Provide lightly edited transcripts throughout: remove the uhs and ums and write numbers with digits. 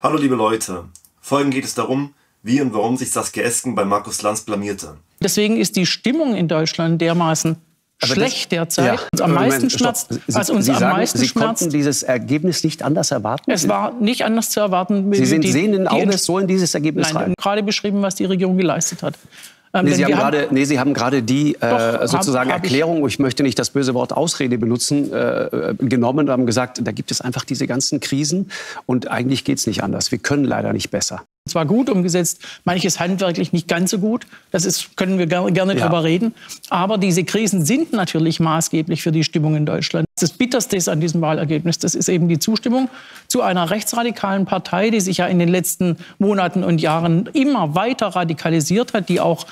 Hallo liebe Leute, folgend geht es darum, wie und warum sich Saskia Esken bei Markus Lanz blamierte. Deswegen ist die Stimmung in Deutschland dermaßen schlecht derzeit. Ja. Sie konnten dieses Ergebnis nicht anders erwarten? Es war nicht anders zu erwarten. Sie sind sehenden Auges so in dieses Ergebnis rein. Gerade beschrieben, was die Regierung geleistet hat. Sie haben gerade die Erklärung, ich möchte nicht das böse Wort Ausrede benutzen, genommen und haben gesagt, da gibt es einfach diese ganzen Krisen und eigentlich geht es nicht anders. Wir können leider nicht besser. Es war gut umgesetzt, manches handwerklich nicht ganz so gut, können wir gerne drüber reden. Aber diese Krisen sind natürlich maßgeblich für die Stimmung in Deutschland. Das Bitterste an diesem Wahlergebnis, das ist eben die Zustimmung zu einer rechtsradikalen Partei, die sich ja in den letzten Monaten und Jahren immer weiter radikalisiert hat, die auch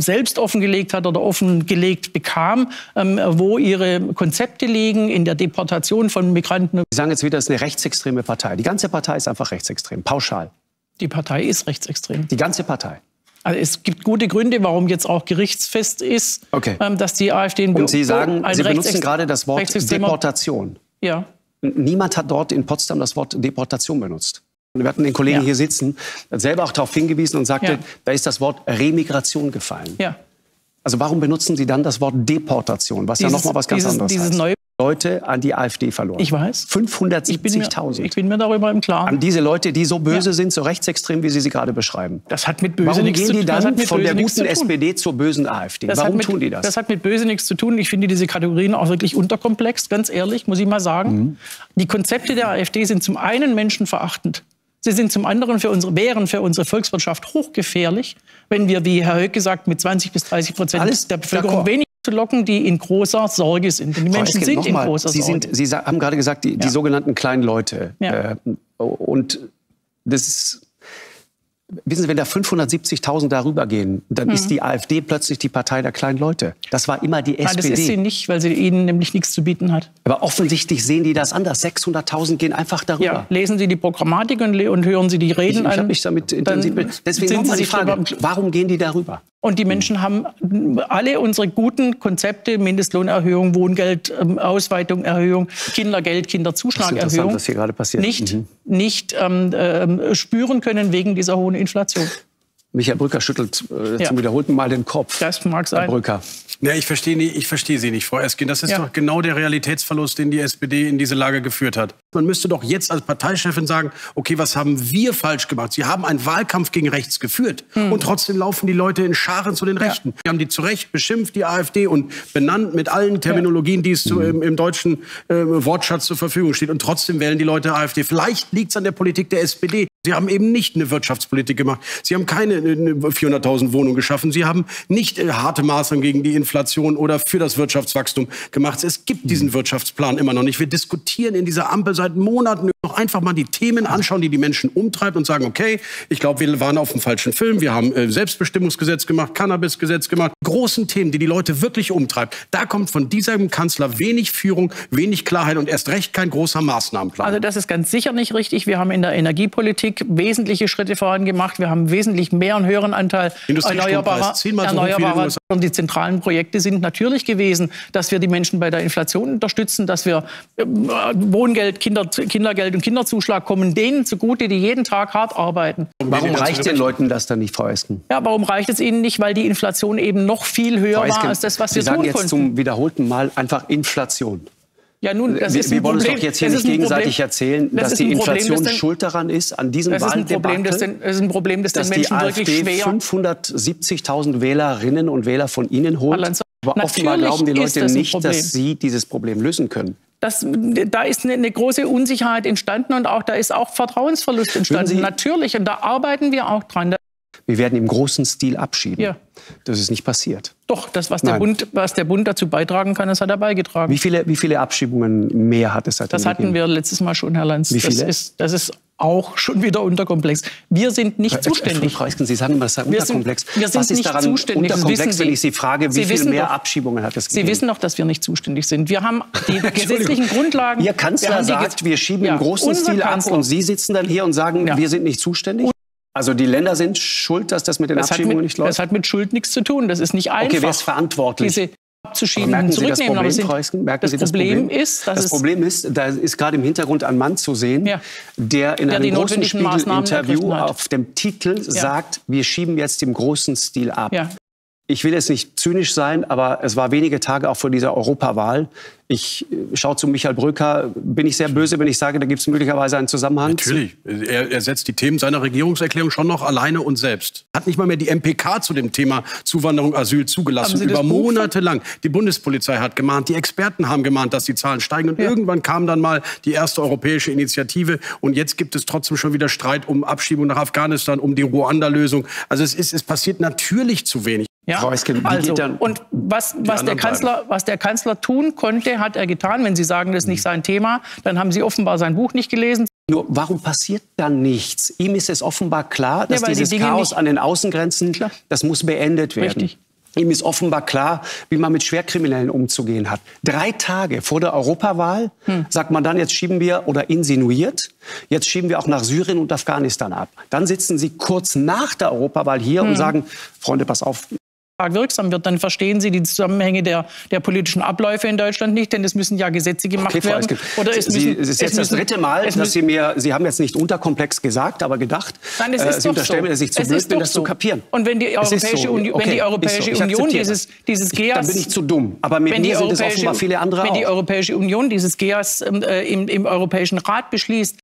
selbst offengelegt hat oder offengelegt bekam, wo ihre Konzepte liegen in der Deportation von Migranten. Sie sagen jetzt wieder, es ist eine rechtsextreme Partei. Die ganze Partei ist einfach rechtsextrem, pauschal. Die Partei ist rechtsextrem. Die ganze Partei? Also es gibt gute Gründe, warum jetzt auch gerichtsfest ist, dass die AfD... Und Sie sagen, Sie benutzen gerade das Wort Deportation. Ja. Niemand hat dort in Potsdam das Wort Deportation benutzt. Und wir hatten den Kollegen hier sitzen, hat selber auch darauf hingewiesen und sagte, da ist das Wort Remigration gefallen. Ja. Also warum benutzen Sie dann das Wort Deportation, was ja nochmal was ganz anderes heißt? Leute an die AfD verloren. Ich weiß. 570.000. Ich bin mir darüber im Klaren. An diese Leute, die so böse sind, so rechtsextrem, wie Sie sie gerade beschreiben. Das hat mit Böse nichts zu tun. Warum gehen die dann von der guten SPD zur bösen AfD? Warum tun die das? Das hat mit Böse nichts zu tun. Ich finde diese Kategorien auch wirklich unterkomplex. Ganz ehrlich, muss ich mal sagen. Mhm. Die Konzepte der AfD sind zum einen menschenverachtend. Sie sind zum anderen wären für unsere Volkswirtschaft hochgefährlich, wenn wir, wie Herr Höcke sagt, mit 20 bis 30% der Bevölkerung wenig zu locken, die in großer Sorge sind. Denn die Menschen sind in großer Sorge. Sie haben gerade gesagt, die sogenannten kleinen Leute. Ja. Und das ist... Wissen Sie, wenn da 570.000 darüber gehen, dann ist die AfD plötzlich die Partei der kleinen Leute. Das war immer die SPD. Nein, das ist sie nicht, weil sie ihnen nämlich nichts zu bieten hat. Aber offensichtlich sehen die das anders. 600.000 gehen einfach darüber. Ja, lesen Sie die Programmatik und hören Sie die Reden an. Ich habe mich damit intensiv... Deswegen nochmal die Frage, warum gehen die darüber? Und die Menschen haben alle unsere guten Konzepte, Mindestlohnerhöhung, Wohngeld, Ausweitung, Erhöhung, Kindergeld, Kinderzuschlagerhöhung, was hier gerade passiert, nicht spüren können wegen dieser hohen Inflation. Michael Bröcker schüttelt zum wiederholten Mal den Kopf. Das mag sein. Herr Bröcker. Ja, ich verstehe Sie nicht, Frau Esken. Das ist doch genau der Realitätsverlust, den die SPD in diese Lage geführt hat. Man müsste doch jetzt als Parteichefin sagen, okay, was haben wir falsch gemacht? Sie haben einen Wahlkampf gegen rechts geführt. Und trotzdem laufen die Leute in Scharen zu den Rechten. Sie haben die zu Recht beschimpft, die AfD, und benannt mit allen Terminologien, die es im deutschen Wortschatz zur Verfügung steht. Und trotzdem wählen die Leute AfD. Vielleicht liegt es an der Politik der SPD. Sie haben eben nicht eine Wirtschaftspolitik gemacht. Sie haben keine 400.000 Wohnungen geschaffen. Sie haben nicht harte Maßnahmen gegen die Inflation oder für das Wirtschaftswachstum gemacht. Es gibt diesen Wirtschaftsplan immer noch nicht. Wir diskutieren in dieser Ampel seit Monaten noch einfach mal die Themen anschauen, die die Menschen umtreibt und sagen, okay, ich glaube, wir waren auf dem falschen Film. Wir haben Selbstbestimmungsgesetz gemacht, Cannabisgesetz gemacht. Großen Themen, die die Leute wirklich umtreibt. Da kommt von diesem Kanzler wenig Führung, wenig Klarheit und erst recht kein großer Maßnahmenplan. Also das ist ganz sicher nicht richtig. Wir haben in der Energiepolitik wesentliche Schritte voran gemacht. Wir haben wesentlich mehr und höheren Anteil erneuerbarer. Und die zentralen Projekte sind natürlich gewesen, dass wir die Menschen bei der Inflation unterstützen, dass wir Wohngeld, Kindergeld und Kinderzuschlag kommen denen zugute, die jeden Tag hart arbeiten. Und warum reicht den Leuten das dann nicht, Frau Esken? Ja, warum reicht es ihnen nicht? Weil die Inflation eben noch viel höher war als das, was wir tun konnten. Sie sagen jetzt zum wiederholten Mal einfach Inflation. Ja, nun, wir wollen uns doch jetzt hier nicht gegenseitig erzählen, dass die Inflation schuld daran ist, an diesem Wahldebatte, dass die AfD 570.000 Wählerinnen und Wähler von Ihnen holt. Aber offenbar glauben die Leute nicht, dass Sie dieses Problem lösen können. Da ist eine große Unsicherheit entstanden und auch da ist auch Vertrauensverlust entstanden. Natürlich, und da arbeiten wir auch dran. Wir werden im großen Stil abschieben. Ja. Das ist nicht passiert. Doch, das, was der Bund dazu beitragen kann, das hat er beigetragen. Wie viele Abschiebungen mehr hat es? Das hatten wir letztes Mal schon, Herr Lanz. Wie viele? Das ist auch schon wieder unterkomplex. Wir sind nicht zuständig. Frau Esken, Sie sagen immer, das ist unterkomplex. Was ist daran unterkomplex, wenn ich Sie frage, wie viel mehr Abschiebungen hat es gegeben? Sie wissen doch, dass wir nicht zuständig sind. Wir haben die gesetzlichen Grundlagen. Ihr Kanzler sagt, wir schieben im großen Stil ab und Sie sitzen dann hier und sagen, wir sind nicht zuständig? Also die Länder sind schuld, dass das mit den Abschiebungen nicht läuft? Das hat mit Schuld nichts zu tun. Das ist nicht einfach. Okay, wer ist verantwortlich? abzuschieben, zurücknehmen. Aber das Problem ist, da ist gerade im Hintergrund ein Mann zu sehen, ja, der in einem großen Spiegel-Interview auf dem Titel sagt, wir schieben jetzt im großen Stil ab. Ja. Ich will jetzt nicht zynisch sein, aber es war wenige Tage auch vor dieser Europawahl. Ich schaue zu Michael Bröcker, bin ich sehr böse, wenn ich sage, da gibt es möglicherweise einen Zusammenhang? Natürlich. Er setzt die Themen seiner Regierungserklärung schon noch alleine und selbst. Hat nicht mal mehr die MPK zu dem Thema Zuwanderung, Asyl zugelassen, über Monate lang. Die Bundespolizei hat gemahnt, die Experten haben gemahnt, dass die Zahlen steigen. Und irgendwann kam dann mal die erste europäische Initiative. Und jetzt gibt es trotzdem schon wieder Streit um Abschiebung nach Afghanistan, um die Ruanda-Lösung. Also es passiert natürlich zu wenig. Ja, also, und was der Kanzler tun konnte, hat er getan. Wenn Sie sagen, das ist nicht sein Thema, dann haben Sie offenbar sein Buch nicht gelesen. Nur warum passiert dann nichts? Ihm ist es offenbar klar, dass dieses Chaos an den Außengrenzen, das muss beendet werden. Richtig. Ihm ist offenbar klar, wie man mit Schwerkriminellen umzugehen hat. 3 Tage vor der Europawahl sagt man dann, jetzt schieben wir, oder insinuiert, jetzt schieben wir auch nach Syrien und Afghanistan ab. Dann sitzen Sie kurz nach der Europawahl hier und sagen, Freunde, pass auf, wirksam wird, dann verstehen Sie die Zusammenhänge der politischen Abläufe in Deutschland nicht, denn es müssen ja Gesetze gemacht werden. Es ist jetzt das dritte Mal, dass Sie mir, Sie haben jetzt nicht unterkomplex gesagt, aber gedacht, nein, Sie unterstellen mir, dass ich zu blöd bin, das zu kapieren. Und wenn die Europäische Union dieses Geas... Dann bin ich zu dumm, aber mit mir sind es offenbar viele andere auch. Wenn die Europäische Union dieses Geas im Europäischen Rat beschließt,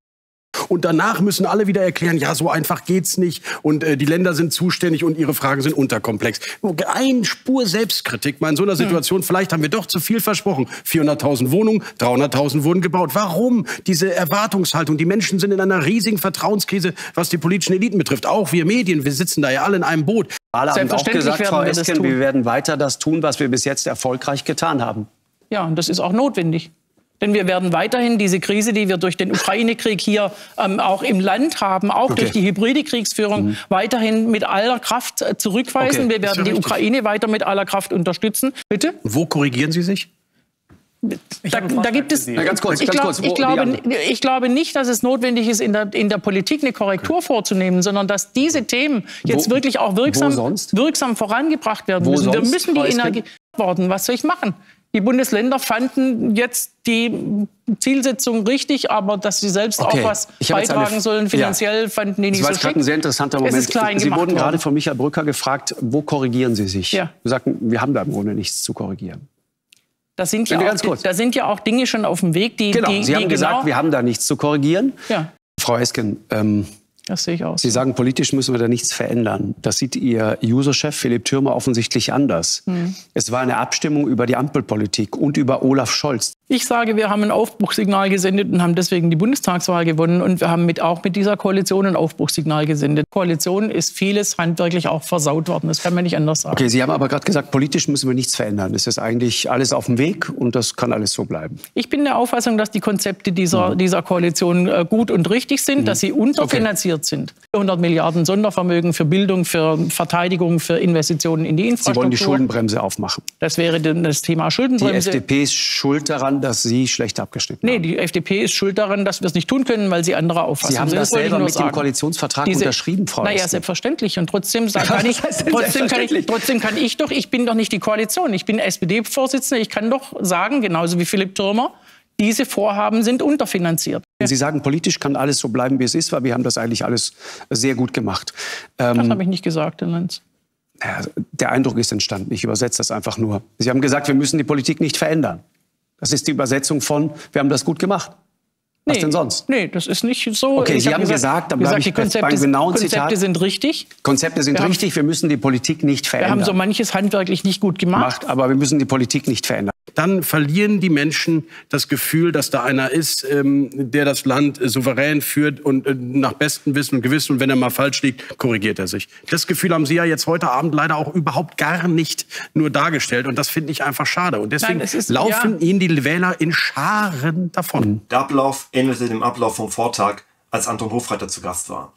und danach müssen alle wieder erklären, ja, so einfach geht's nicht und die Länder sind zuständig und ihre Fragen sind unterkomplex. Eine Spur Selbstkritik mal in so einer Situation. Vielleicht haben wir doch zu viel versprochen. 400.000 Wohnungen, 300.000 wurden gebaut. Warum diese Erwartungshaltung? Die Menschen sind in einer riesigen Vertrauenskrise, was die politischen Eliten betrifft. Auch wir Medien, wir sitzen da ja alle in einem Boot. Alle haben auch gesagt, Frau Esken, wir werden weiter das tun, was wir bis jetzt erfolgreich getan haben. Ja, und das ist auch notwendig. Denn wir werden weiterhin diese Krise, die wir durch den Ukraine-Krieg hier auch im Land haben, auch durch die hybride Kriegsführung, weiterhin mit aller Kraft zurückweisen. Wir werden die Ukraine weiter mit aller Kraft unterstützen. Bitte? Wo korrigieren Sie sich? Da gibt es, ich glaube nicht, dass es notwendig ist, in der Politik eine Korrektur vorzunehmen, sondern dass diese Themen jetzt wirklich auch wirksam vorangebracht werden müssen. Wir müssen die Energie... Was soll ich machen? Die Bundesländer fanden jetzt die Zielsetzung richtig, aber dass sie selbst auch was beitragen sollen, finanziell fanden die nicht so schick. Das war gerade ein sehr interessanter Moment. Sie wurden gerade von Michael Bröcker gefragt, wo korrigieren Sie sich? Ja. Sie sagten, wir haben da im Grunde nichts zu korrigieren. Da sind ja auch Dinge schon auf dem Weg, die... Sie haben gesagt, wir haben da nichts zu korrigieren. Ja. Frau Esken, das sehe ich aus. Sie sagen, politisch müssen wir da nichts verändern. Das sieht Ihr User-Chef Philipp Türmer offensichtlich anders. Es war eine Abstimmung über die Ampelpolitik und über Olaf Scholz. Ich sage, wir haben ein Aufbruchssignal gesendet und haben deswegen die Bundestagswahl gewonnen. Und wir haben auch mit dieser Koalition ein Aufbruchssignal gesendet. Die Koalition ist vieles handwerklich auch versaut worden. Das kann man nicht anders sagen. Okay, Sie haben aber gerade gesagt, politisch müssen wir nichts verändern. Es ist eigentlich alles auf dem Weg und das kann alles so bleiben. Ich bin der Auffassung, dass die Konzepte dieser Koalition gut und richtig sind, dass sie unterfinanziert sind. 100 Milliarden Sondervermögen für Bildung, für Verteidigung, für Investitionen in die Infrastruktur. Sie wollen die Schuldenbremse aufmachen. Das wäre das Thema Schuldenbremse. Die FDP ist schuld daran, dass Sie schlecht abgeschnitten haben. Nee, die FDP ist schuld daran, dass wir es nicht tun können, weil sie anderer Auffassung sind. Sie haben das selber mit dem Koalitionsvertrag unterschrieben, Frau Esken. Naja, selbstverständlich. Und trotzdem bin doch nicht die Koalition. Ich bin SPD-Vorsitzender. Ich kann doch sagen, genauso wie Philipp Türmer, diese Vorhaben sind unterfinanziert. Sie sagen, politisch kann alles so bleiben, wie es ist, weil wir haben das eigentlich alles sehr gut gemacht. Das habe ich nicht gesagt, Herr Lanz. Der Eindruck ist entstanden. Ich übersetze das einfach nur. Sie haben gesagt, wir müssen die Politik nicht verändern. Das ist die Übersetzung von, wir haben das gut gemacht. Was denn sonst? Nee, das ist nicht so. Okay, Sie haben gesagt, Konzepte sind richtig. Konzepte sind richtig, wir müssen die Politik nicht verändern. Wir haben so manches handwerklich nicht gut gemacht. Aber wir müssen die Politik nicht verändern. Dann verlieren die Menschen das Gefühl, dass da einer ist, der das Land souverän führt und nach bestem Wissen und Gewissen. Und wenn er mal falsch liegt, korrigiert er sich. Das Gefühl haben Sie ja jetzt heute Abend leider auch überhaupt gar nicht nur dargestellt. Und das finde ich einfach schade. Und deswegen laufen Ihnen die Wähler in Scharen davon. Der Ablauf ähnelte dem Ablauf vom Vortag, als Anton Hofreiter zu Gast war.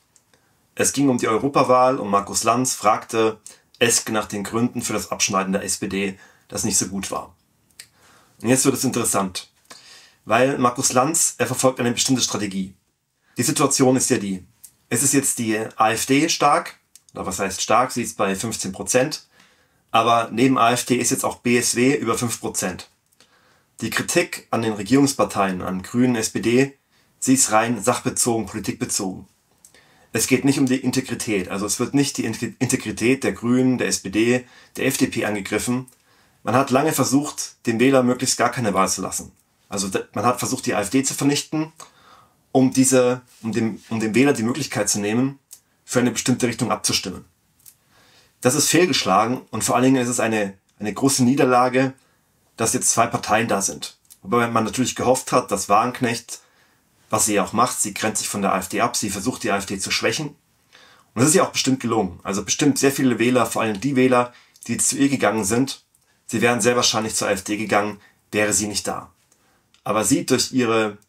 Es ging um die Europawahl und Markus Lanz fragte Esken nach den Gründen für das Abschneiden der SPD, das nicht so gut war. Und jetzt wird es interessant, weil Markus Lanz, er verfolgt eine bestimmte Strategie. Die Situation ist ja die, es ist jetzt die AfD stark, oder was heißt stark, sie ist bei 15%, Aber neben AfD ist jetzt auch BSW über 5%. Die Kritik an den Regierungsparteien, an Grünen, SPD, sie ist rein sachbezogen, politikbezogen. Es geht nicht um die Integrität, also es wird nicht die Integrität der Grünen, der SPD, der FDP angegriffen. Man hat lange versucht, dem Wähler möglichst gar keine Wahl zu lassen. Also man hat versucht, die AfD zu vernichten, um dem Wähler die Möglichkeit zu nehmen, für eine bestimmte Richtung abzustimmen. Das ist fehlgeschlagen und vor allen Dingen ist es eine große Niederlage, dass jetzt zwei Parteien da sind. Wobei man natürlich gehofft hat, dass Wagenknecht, was sie ja auch macht, sie grenzt sich von der AfD ab, sie versucht die AfD zu schwächen. Und das ist ja auch bestimmt gelungen. Also bestimmt sehr viele Wähler, vor allem die Wähler, die zu ihr gegangen sind, sie wären sehr wahrscheinlich zur AfD gegangen, wäre sie nicht da. Aber sie durch ihre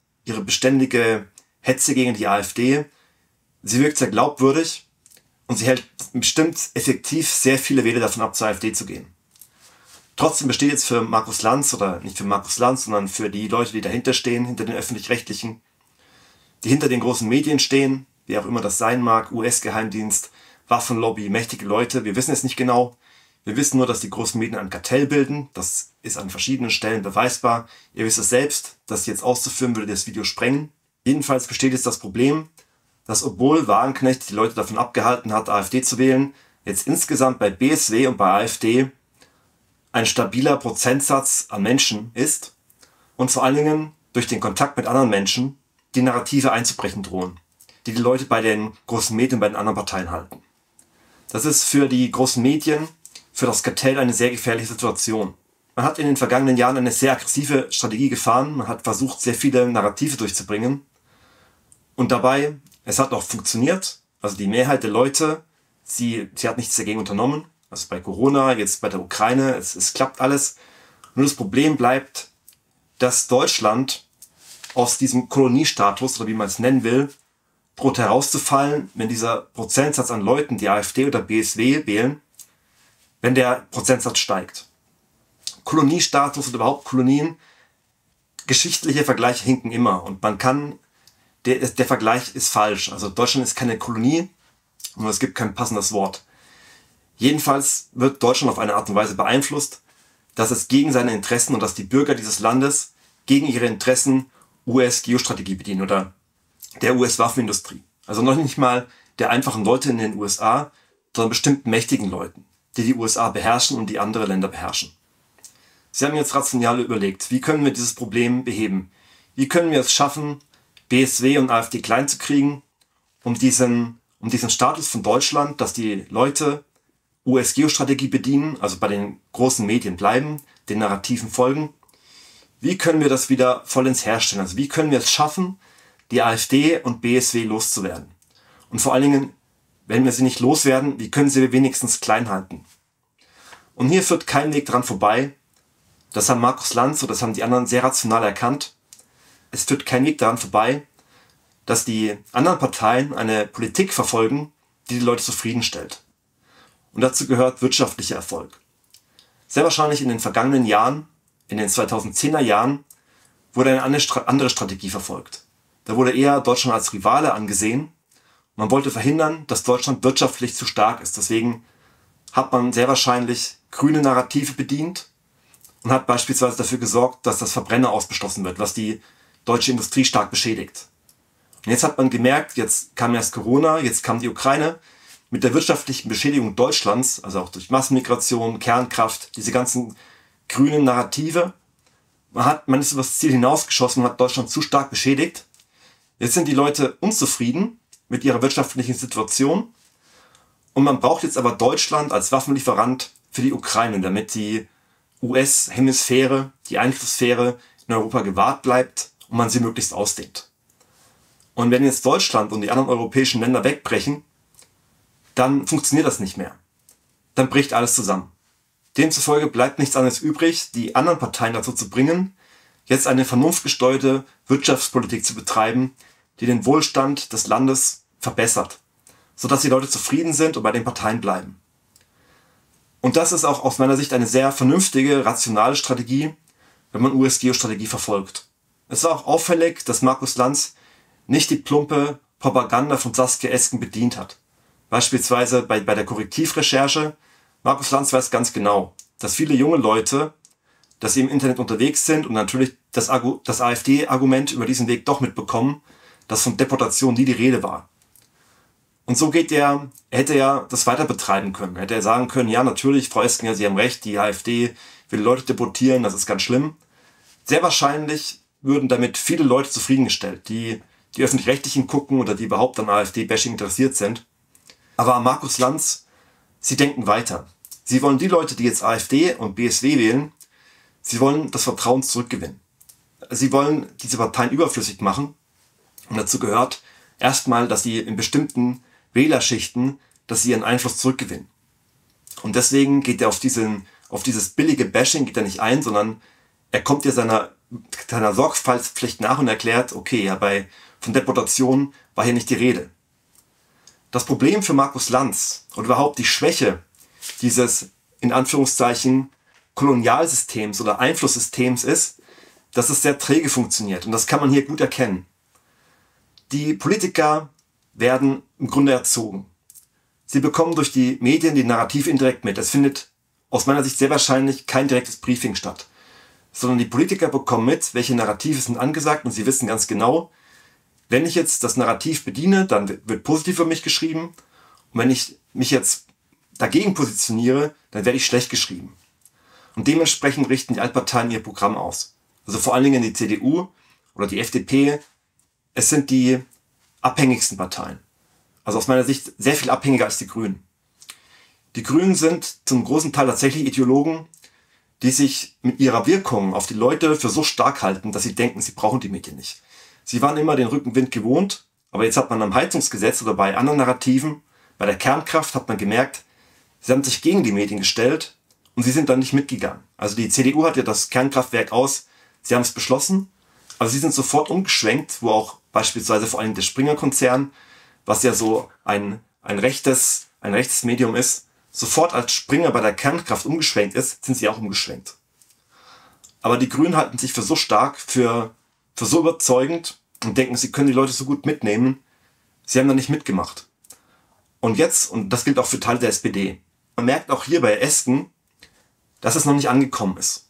beständige Hetze gegen die AfD, sie wirkt sehr glaubwürdig und sie hält bestimmt effektiv sehr viele Wähler davon ab, zur AfD zu gehen. Trotzdem besteht jetzt für Markus Lanz, oder nicht für Markus Lanz, sondern für die Leute, die dahinter stehen, hinter den Öffentlich-Rechtlichen, die hinter den großen Medien stehen, wie auch immer das sein mag, US-Geheimdienst, Waffenlobby, mächtige Leute, wir wissen es nicht genau. Wir wissen nur, dass die großen Medien ein Kartell bilden, das ist an verschiedenen Stellen beweisbar. Ihr wisst es selbst, das jetzt auszuführen würde das Video sprengen. Jedenfalls besteht jetzt das Problem, dass obwohl Wagenknecht die Leute davon abgehalten hat, AfD zu wählen, jetzt insgesamt bei BSW und bei AfD ein stabiler Prozentsatz an Menschen ist und vor allen Dingen durch den Kontakt mit anderen Menschen die Narrative einzubrechen drohen, die die Leute bei den großen Medien, bei den anderen Parteien halten. Das ist für die großen Medien, für das Kartell eine sehr gefährliche Situation. Man hat in den vergangenen Jahren eine sehr aggressive Strategie gefahren, man hat versucht, sehr viele Narrative durchzubringen und dabei, es hat auch funktioniert, also die Mehrheit der Leute, sie hat nichts dagegen unternommen, also bei Corona, jetzt bei der Ukraine, es klappt alles. Nur das Problem bleibt, dass Deutschland aus diesem Koloniestatus, oder wie man es nennen will, droht herauszufallen, wenn dieser Prozentsatz an Leuten, die AfD oder BSW wählen, wenn der Prozentsatz steigt. Koloniestatus und überhaupt Kolonien, geschichtliche Vergleiche hinken immer und man kann, der Vergleich ist falsch. Also Deutschland ist keine Kolonie, nur es gibt kein passendes Wort. Jedenfalls wird Deutschland auf eine Art und Weise beeinflusst, dass es gegen seine Interessen und dass die Bürger dieses Landes gegen ihre Interessen US-Geostrategie bedienen oder der US-Waffenindustrie. Also noch nicht mal der einfachen Leute in den USA, sondern bestimmten mächtigen Leuten, die USA beherrschen und die andere Länder beherrschen. Sie haben jetzt rational überlegt, wie können wir dieses Problem beheben? Wie können wir es schaffen, BSW und AfD klein zu kriegen, um diesen Status von Deutschland, dass die Leute US-Geostrategie bedienen, also bei den großen Medien bleiben, den Narrativen folgen. Wie können wir das wieder vollends herstellen? Also wie können wir es schaffen, die AfD und BSW loszuwerden? Und vor allen Dingen, wenn wir sie nicht loswerden, wie können sie wenigstens klein halten? Und hier führt kein Weg dran vorbei. Das haben Markus Lanz und das haben die anderen sehr rational erkannt. Es führt kein Weg daran vorbei, dass die anderen Parteien eine Politik verfolgen, die die Leute zufriedenstellt. Und dazu gehört wirtschaftlicher Erfolg. Sehr wahrscheinlich in den vergangenen Jahren, in den 2010er Jahren, wurde eine andere Strategie verfolgt. Da wurde eher Deutschland als Rivale angesehen. Man wollte verhindern, dass Deutschland wirtschaftlich zu stark ist. Deswegen hat man sehr wahrscheinlich grüne Narrative bedient und hat beispielsweise dafür gesorgt, dass das Verbrenneraus beschlossen wird, was die deutsche Industrie stark beschädigt. Und jetzt hat man gemerkt, jetzt kam erst Corona, jetzt kam die Ukraine. Mit der wirtschaftlichen Beschädigung Deutschlands, also auch durch Massenmigration, Kernkraft, diese ganzen grünen Narrative, man ist über das Ziel hinausgeschossen und hat Deutschland zu stark beschädigt. Jetzt sind die Leute unzufrieden mit ihrer wirtschaftlichen Situation. Und man braucht jetzt aber Deutschland als Waffenlieferant für die Ukraine, damit die US-Hemisphäre, die Einflusssphäre in Europa gewahrt bleibt und man sie möglichst ausdehnt. Und wenn jetzt Deutschland und die anderen europäischen Länder wegbrechen, dann funktioniert das nicht mehr. Dann bricht alles zusammen. Demzufolge bleibt nichts anderes übrig, die anderen Parteien dazu zu bringen, jetzt eine vernunftgesteuerte Wirtschaftspolitik zu betreiben, die den Wohlstand des Landes verbessert, sodass die Leute zufrieden sind und bei den Parteien bleiben. Und das ist auch aus meiner Sicht eine sehr vernünftige, rationale Strategie, wenn man US-Geostrategie verfolgt. Es war auch auffällig, dass Markus Lanz nicht die plumpe Propaganda von Saskia Esken bedient hat. Beispielsweise bei der Korrektivrecherche Markus Lanz weiß ganz genau, dass viele junge Leute, dass sie im Internet unterwegs sind und natürlich das AfD-Argument über diesen Weg doch mitbekommen, dass von Deportation nie die Rede war. Und so geht er hätte ja das weiter betreiben können. Hätte er sagen können, ja natürlich, Frau Esken, ja, Sie haben recht, die AfD will Leute deportieren, das ist ganz schlimm. Sehr wahrscheinlich würden damit viele Leute zufriedengestellt, die die Öffentlich-Rechtlichen gucken oder die überhaupt an AfD-Bashing interessiert sind. Aber Markus Lanz, sie denken weiter. Sie wollen die Leute, die jetzt AfD und BSW wählen, sie wollen das Vertrauen zurückgewinnen. Sie wollen diese Parteien überflüssig machen. Und dazu gehört erstmal, dass sie in bestimmten Wählerschichten, dass sie ihren Einfluss zurückgewinnen. Und deswegen geht er auf dieses billige Bashing geht er nicht ein, sondern er kommt ja seiner Sorgfaltspflicht nach und erklärt, okay, ja, von Deportation war hier nicht die Rede. Das Problem für Markus Lanz und überhaupt die Schwäche dieses, in Anführungszeichen, Kolonialsystems oder Einflusssystems ist, dass es sehr träge funktioniert. Und das kann man hier gut erkennen. Die Politiker werden im Grunde erzogen. Sie bekommen durch die Medien die Narrative indirekt mit. Es findet aus meiner Sicht sehr wahrscheinlich kein direktes Briefing statt, sondern die Politiker bekommen mit, welche Narrative sind angesagt, und sie wissen ganz genau, wenn ich jetzt das Narrativ bediene, dann wird positiv über mich geschrieben, und wenn ich mich jetzt dagegen positioniere, dann werde ich schlecht geschrieben. Und dementsprechend richten die Altparteien ihr Programm aus. Also vor allen Dingen die CDU oder die FDP, es sind die abhängigsten Parteien. Also aus meiner Sicht sehr viel abhängiger als die Grünen. Die Grünen sind zum großen Teil tatsächlich Ideologen, die sich mit ihrer Wirkung auf die Leute für so stark halten, dass sie denken, sie brauchen die Medien nicht. Sie waren immer den Rückenwind gewohnt, aber jetzt hat man am Heizungsgesetz oder bei anderen Narrativen, bei der Kernkraft hat man gemerkt, sie haben sich gegen die Medien gestellt und sie sind dann nicht mitgegangen. Also die CDU hat ja das Kernkraftwerk aus, sie haben es beschlossen, aber sie sind sofort umgeschwenkt, wo auch beispielsweise vor allem der Springer-Konzern, was ja so ein rechtes Medium ist, sofort als Springer bei der Kernkraft umgeschwenkt ist, sind sie auch umgeschwenkt. Aber die Grünen halten sich für so stark, für so überzeugend und denken, sie können die Leute so gut mitnehmen, sie haben da nicht mitgemacht. Und jetzt, und das gilt auch für Teile der SPD, man merkt auch hier bei Esken, dass es noch nicht angekommen ist.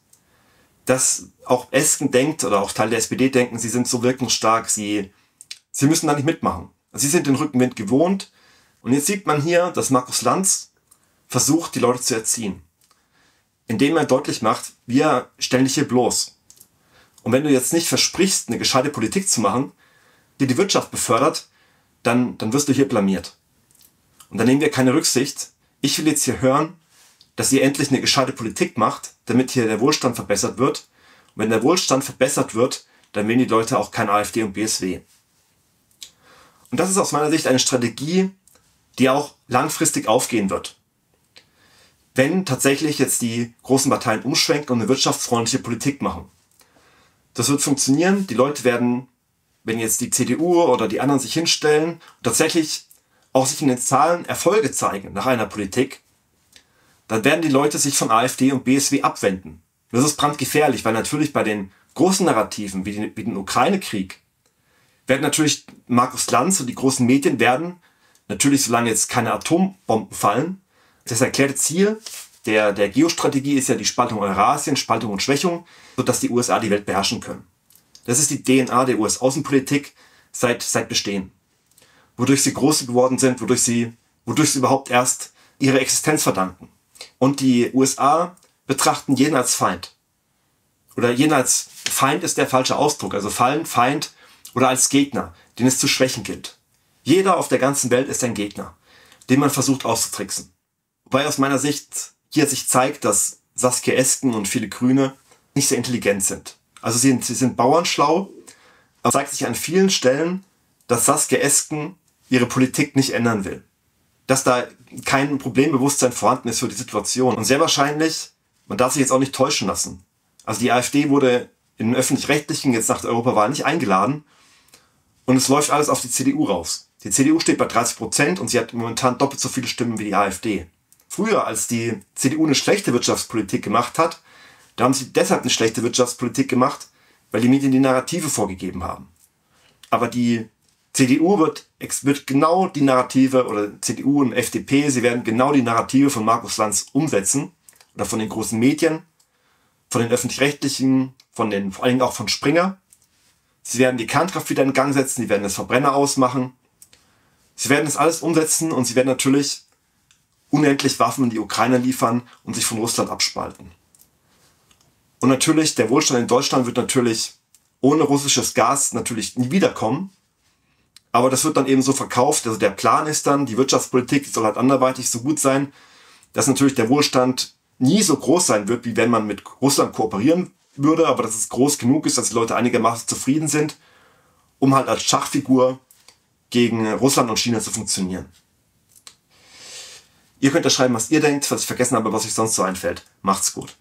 Dass auch Esken denkt oder auch Teile der SPD denken, sie sind so wirkungsstark, sie müssen da nicht mitmachen. Sie sind den Rückenwind gewohnt. Und jetzt sieht man hier, dass Markus Lanz versucht, die Leute zu erziehen. Indem er deutlich macht, wir stellen dich hier bloß. Und wenn du jetzt nicht versprichst, eine gescheite Politik zu machen, die die Wirtschaft befördert, dann wirst du hier blamiert. Und dann nehmen wir keine Rücksicht. Ich will jetzt hier hören, dass ihr endlich eine gescheite Politik macht, damit hier der Wohlstand verbessert wird. Und wenn der Wohlstand verbessert wird, dann wählen die Leute auch kein AfD und BSW. Und das ist aus meiner Sicht eine Strategie, die auch langfristig aufgehen wird. Wenn tatsächlich jetzt die großen Parteien umschwenken und eine wirtschaftsfreundliche Politik machen. Das wird funktionieren. Die Leute werden, wenn jetzt die CDU oder die anderen sich hinstellen, tatsächlich auch sich in den Zahlen Erfolge zeigen nach einer Politik, dann werden die Leute sich von AfD und BSW abwenden. Das ist brandgefährlich, weil natürlich bei den großen Narrativen wie den Ukraine-Krieg werden natürlich Markus Lanz und die großen Medien werden natürlich, solange jetzt keine Atombomben fallen, das erklärte Ziel der Geostrategie ist ja die Spaltung Eurasiens, Spaltung und Schwächung, sodass die USA die Welt beherrschen können. Das ist die DNA der US-Außenpolitik seit Bestehen, wodurch sie groß geworden sind, wodurch sie überhaupt erst ihre Existenz verdanken. Und die USA betrachten jeden als Feind. Oder jeden als Feind ist der falsche Ausdruck. Also Feind oder als Gegner, den es zu schwächen gilt. Jeder auf der ganzen Welt ist ein Gegner, den man versucht auszutricksen. Wobei aus meiner Sicht hier sich zeigt, dass Saskia Esken und viele Grüne nicht sehr intelligent sind. Also sie sind bauernschlau, aber zeigt sich an vielen Stellen, dass Saskia Esken ihre Politik nicht ändern will. Dass da kein Problembewusstsein vorhanden ist für die Situation. Und sehr wahrscheinlich, man darf sich jetzt auch nicht täuschen lassen. Also die AfD wurde in den Öffentlich-Rechtlichen jetzt nach der Europawahl nicht eingeladen. Und es läuft alles auf die CDU raus. Die CDU steht bei 30% und sie hat momentan doppelt so viele Stimmen wie die AfD. Früher, als die CDU eine schlechte Wirtschaftspolitik gemacht hat, da haben sie deshalb eine schlechte Wirtschaftspolitik gemacht, weil die Medien die Narrative vorgegeben haben. Aber die CDU wird genau die Narrative, oder CDU und FDP, sie werden genau die Narrative von Markus Lanz umsetzen, oder von den großen Medien, von den Öffentlich-Rechtlichen, vor allen Dingen auch von Springer. Sie werden die Kernkraft wieder in Gang setzen, sie werden das Verbrenner ausmachen. Sie werden das alles umsetzen und sie werden natürlich unendlich Waffen in die Ukraine liefern und sich von Russland abspalten. Und natürlich, der Wohlstand in Deutschland wird natürlich ohne russisches Gas natürlich nie wiederkommen. Aber das wird dann eben so verkauft. Also der Plan ist dann, die Wirtschaftspolitik soll halt anderweitig so gut sein, dass natürlich der Wohlstand nie so groß sein wird, wie wenn man mit Russland kooperieren würde, aber dass es groß genug ist, dass die Leute einigermaßen zufrieden sind, um halt als Schachfigur gegen Russland und China zu funktionieren. Ihr könnt ja schreiben, was ihr denkt, was ich vergessen habe, was euch sonst so einfällt. Macht's gut.